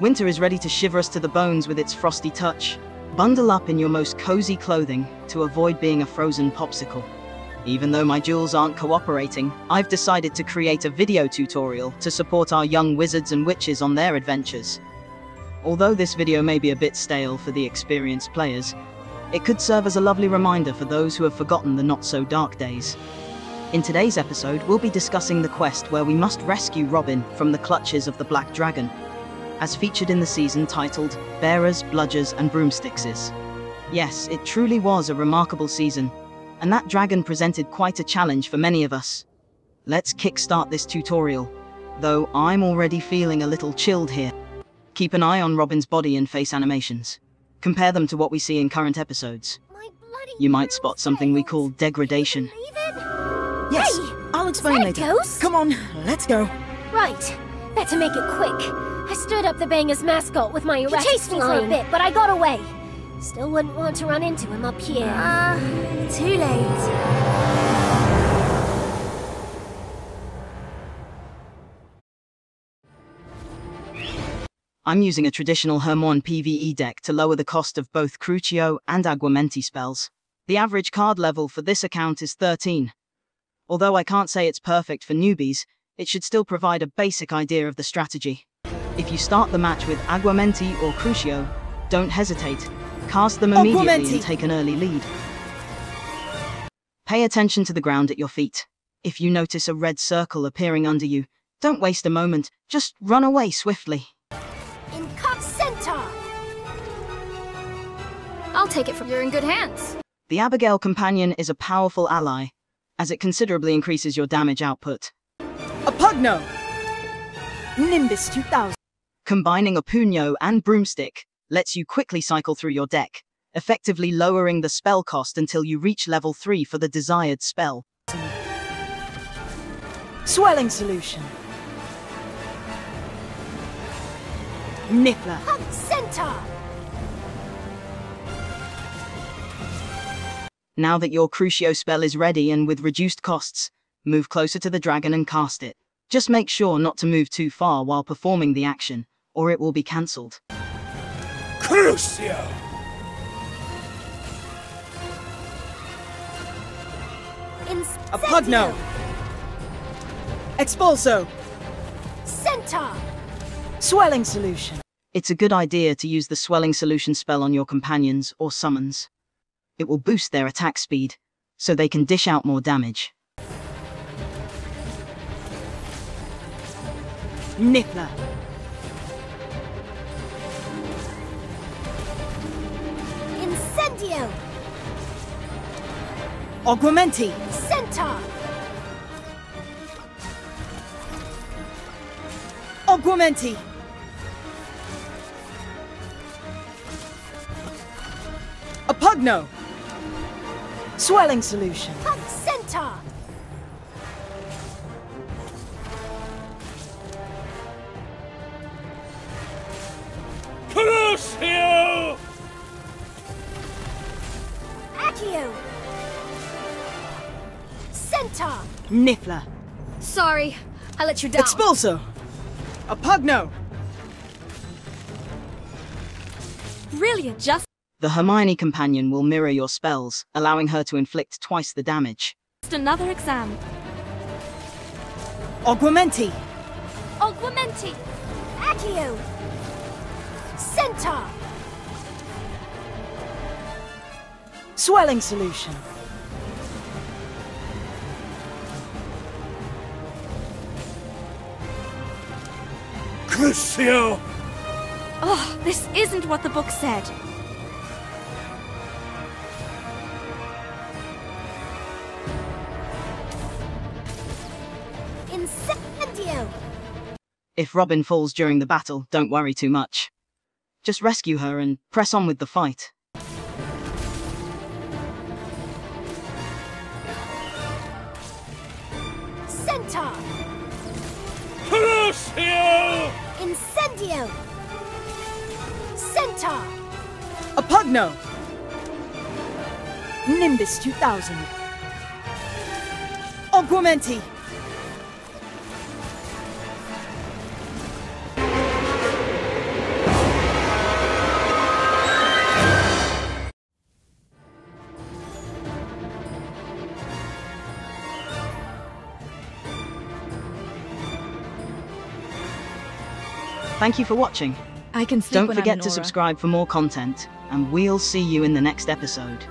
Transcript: Winter is ready to shiver us to the bones with its frosty touch. Bundle up in your most cozy clothing to avoid being a frozen popsicle. Even though my jewels aren't cooperating, I've decided to create a video tutorial to support our young wizards and witches on their adventures. Although this video may be a bit stale for the experienced players, it could serve as a lovely reminder for those who have forgotten the not-so-dark days. In today's episode, we'll be discussing the quest where we must rescue Robyn from the clutches of the Black Dragon, as featured in the season titled Bearers, Bludgers and Broomstickses. Yes, it truly was a remarkable season, and that dragon presented quite a challenge for many of us. Let's kickstart this tutorial, though I'm already feeling a little chilled here. Keep an eye on Robyn's body and face animations. Compare them to what we see in current episodes. You might spot something we call degradation. Yes, hey, I'll explain later. Goes? Come on, let's go. Right, better make it quick. I stood up the banger's mascot with my erect. He chased me for a bit, but I got away. Still wouldn't want to run into him up here. Too late. I'm using a traditional Hermione PvE deck to lower the cost of both Crucio and Aguamenti spells. The average card level for this account is 13. Although I can't say it's perfect for newbies, it should still provide a basic idea of the strategy. If you start the match with Aguamenti or Crucio, don't hesitate. Cast them immediately and take an early lead. Pay attention to the ground at your feet. If you notice a red circle appearing under you, don't waste a moment, just run away swiftly. In comes Centaur! I'll take it from you, you're in good hands. The Abigail Companion is a powerful ally, as it considerably increases your damage output. Apuño! Nimbus 2000. Combining Apuño and Broomstick lets you quickly cycle through your deck, effectively lowering the spell cost until you reach level 3 for the desired spell. Swelling Solution. Niffler. Centaur. Now that your Crucio spell is ready and with reduced costs, move closer to the dragon and cast it. Just make sure not to move too far while performing the action, or it will be cancelled. Crucio! Apuño! Expulso! Centaur! Swelling Solution. It's a good idea to use the Swelling Solution spell on your companions or summons. It will boost their attack speed, so they can dish out more damage. Niffler! Incendio! Aguamenti! Centaur! Aguamenti! Apuño! Swelling Solution. Centaur. Crucio. Accio. Centaur. Niffler. Sorry, I let you down. Expulso. Apuño. Really adjust. The Hermione Companion will mirror your spells, allowing her to inflict twice the damage. Just another exam. Aguamenti! Aguamenti! Accio! Centaur! Swelling Solution. Crucio! Oh, this isn't what the book said. If Robyn falls during the battle, don't worry too much. Just rescue her and press on with the fight. Centaur! Crucio! Incendio! Centaur! Apuño! Nimbus 2000. Aguamenti! Thank you for watching. Don't forget to subscribe for more content, and we'll see you in the next episode.